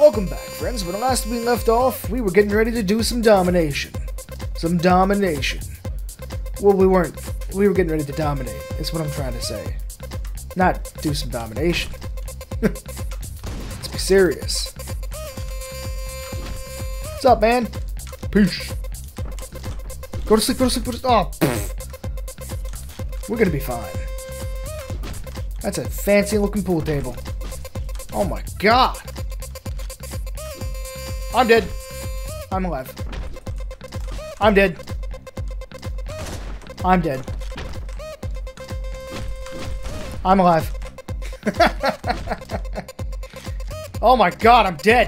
Welcome back, friends. When last we left off, we were getting ready to do some domination. Well, we weren't. We were getting ready to dominate, is what I'm trying to say. Not do some domination. Let's be serious. What's up, man? Peace. Go to sleep, go to sleep, go to sleep. Oh, pfft. We're gonna be fine. That's a fancy-looking pool table. Oh my god. I'm dead. I'm alive. I'm dead. I'm dead. I'm alive. Oh my god, I'm dead.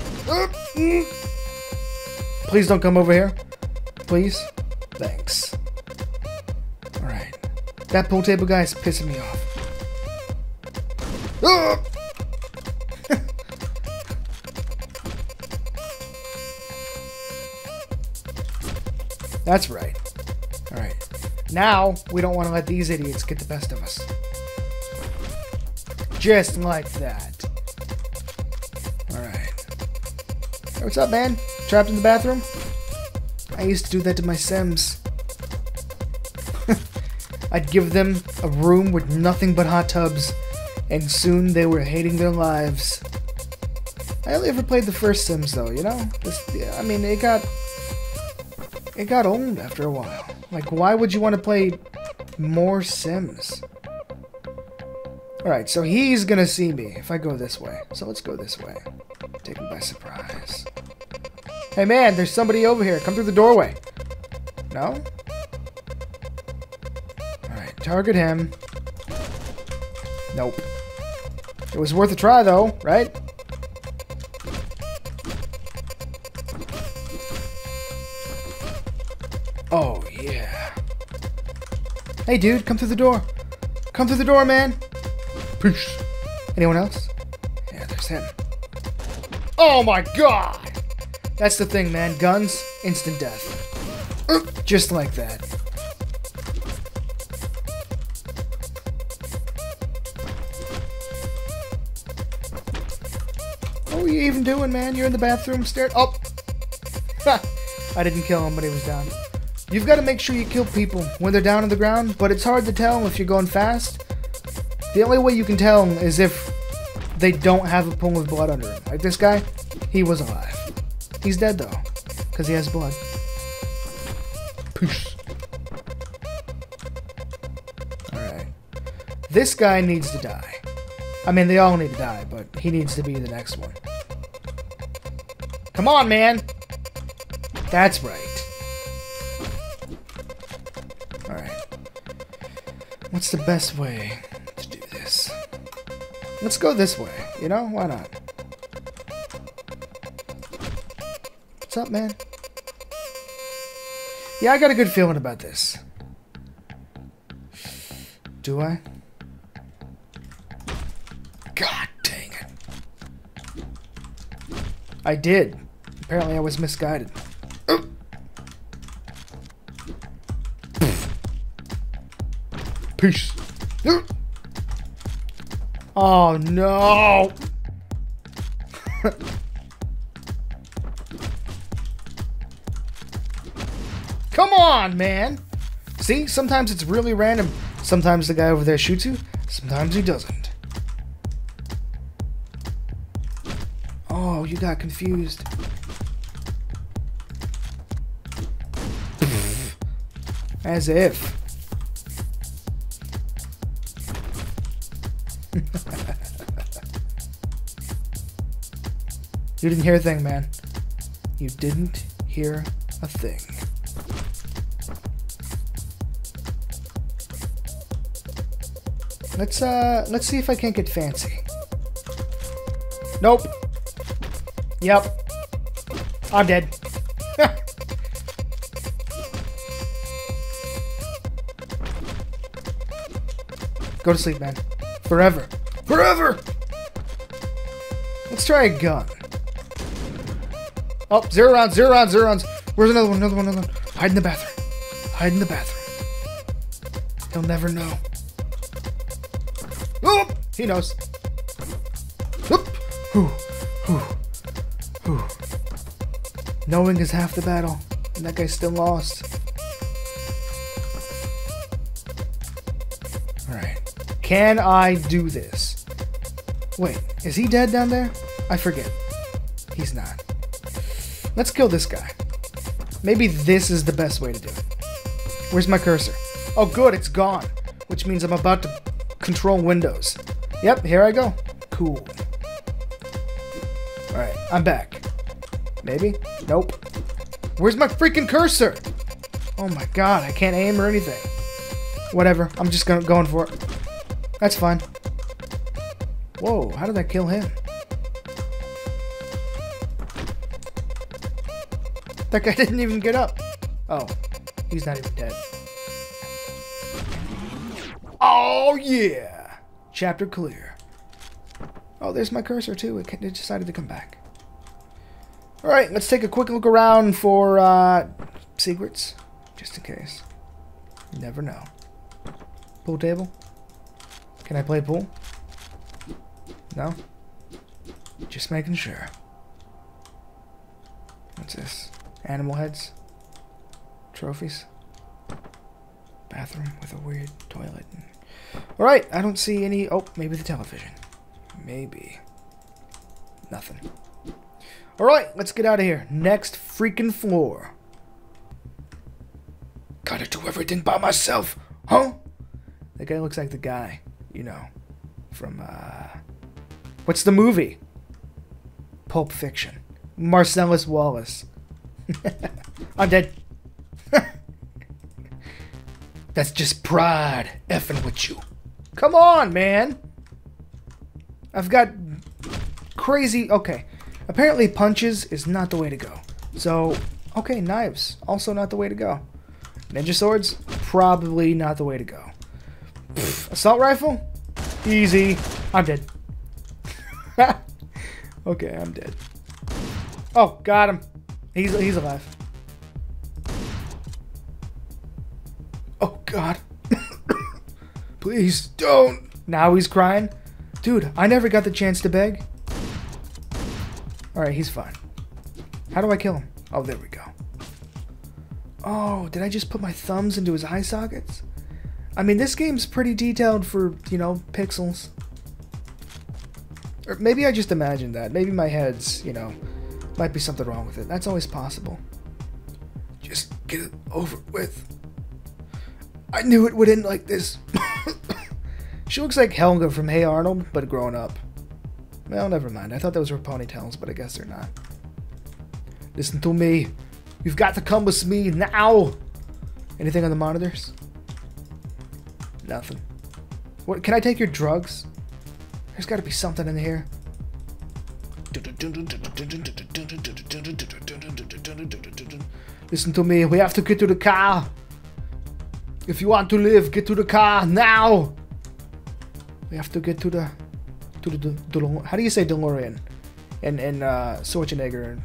Please don't come over here. Please. Thanks. Alright. That pool table guy is pissing me off. That's right. Alright. Now, we don't want to let these idiots get the best of us. Just like that. Alright. Hey, what's up, man? Trapped in the bathroom? I used to do that to my Sims. I'd give them a room with nothing but hot tubs, and soon they were hating their lives. I only ever played the first Sims, though, you know? I mean, it got old after a while. Like, why would you want to play more Sims? Alright, so he's gonna see me if I go this way. So let's go this way. Take him by surprise. Hey man, there's somebody over here. Come through the doorway. No? Alright, target him. Nope. It was worth a try though, right? Oh, yeah. Hey, dude, come through the door. Come through the door, man. Peace. Anyone else? Yeah, there's him. Oh, my God. That's the thing, man. Guns, instant death. Just like that. What were you even doing, man? You're in the bathroom, staring. Oh. I didn't kill him, but he was down. You've got to make sure you kill people when they're down on the ground, but it's hard to tell if you're going fast. The only way you can tell is if they don't have a pool of blood under him. Like this guy, he was alive. He's dead, though, because he has blood. Peace. Alright. This guy needs to die. I mean, they all need to die, but he needs to be the next one. Come on, man! That's right. What's the best way to do this? Let's go this way, you know? Why not? What's up, man? Yeah, I got a good feeling about this. Do I? God dang it. I did. Apparently I was misguided. Peace. Oh no! Come on, man! See, sometimes it's really random. Sometimes the guy over there shoots you, sometimes he doesn't. Oh, you got confused. As if. You didn't hear a thing, man. You didn't hear a thing. Let's see if I can't get fancy. Nope. Yep. I'm dead. Go to sleep, man. Forever. Forever! Let's try a gun. Oh, 0 rounds, 0 rounds, 0 rounds. Where's another one? Another one, another one. Hide in the bathroom. Hide in the bathroom. He'll never know. Oh, he knows. Oop. Whew. Whew. Knowing is half the battle, and that guy's still lost. Alright. Can I do this? Wait, is he dead down there? I forget. He's not. Let's kill this guy. Maybe this is the best way to do it. Where's my cursor? Oh good, it's gone. Which means I'm about to control windows. Yep, here I go. Cool. Alright, I'm back. Maybe? Nope. Where's my freaking cursor? Oh my god, I can't aim or anything. Whatever, I'm just going for it. That's fine. Whoa, how did that kill him? That guy didn't even get up. Oh, he's not even dead. Oh yeah! Chapter clear. Oh, there's my cursor too. It decided to come back. Alright, let's take a quick look around for secrets. Just in case. You never know. Pool table? Can I play pool? No? Just making sure. What's this? Animal heads? Trophies? Bathroom with a weird toilet. Alright, I don't see any... Oh, maybe the television. Maybe. Nothing. Alright, let's get out of here. Next freaking floor. Gotta do everything by myself, huh? That guy looks like the guy, you know, from, what's the movie? Pulp Fiction. Marcellus Wallace. I'm dead. That's just pride effing with you. Come on, man. I've got crazy... Okay. Apparently punches is not the way to go. So, okay, knives. Also not the way to go. Ninja swords? Probably not the way to go. Pfft, assault rifle? Easy. I'm dead. Okay, I'm dead. Oh, got him. He's alive. Oh, God. Please don't. Now he's crying. Dude, I never got the chance to beg. Alright, he's fine. How do I kill him? Oh, there we go. Oh, did I just put my thumbs into his eye sockets? I mean, this game's pretty detailed for, you know, pixels. Or maybe I just imagined that. Maybe my head's, you know, might be something wrong with it. That's always possible. Just get it over with. I knew it would end like this. She looks like Helga from Hey Arnold, but grown up. Well, never mind. I thought those were ponytails, but I guess they're not. Listen to me. You've got to come with me now. Anything on the monitors? Nothing. What? Can I take your drugs? There's got to be something in here. Listen to me. We have to get to the car. If you want to live, get to the car now. We have to get to the... How do you say DeLorean? And Schwarzenegger.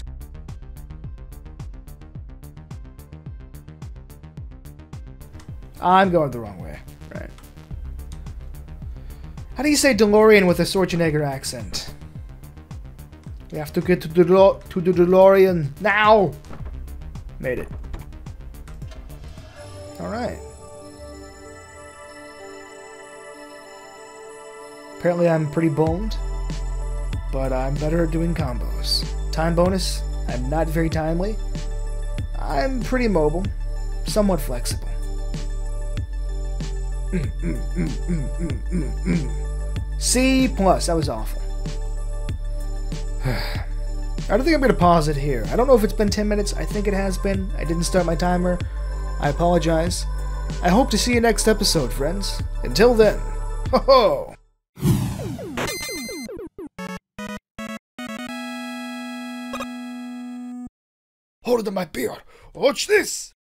I'm going the wrong way. Right. How do you say DeLorean with a Schwarzenegger accent? We have to get to the DeLorean now! Made it. Alright. Apparently I'm pretty boned, but I'm better at doing combos. Time bonus, I'm not very timely. I'm pretty mobile, somewhat flexible. C plus, that was awful. I don't think I'm going to pause it here. I don't know if it's been 10 minutes, I think it has been. I didn't start my timer, I apologize. I hope to see you next episode, friends. Until then, ho ho! Hold on my beer. Watch this.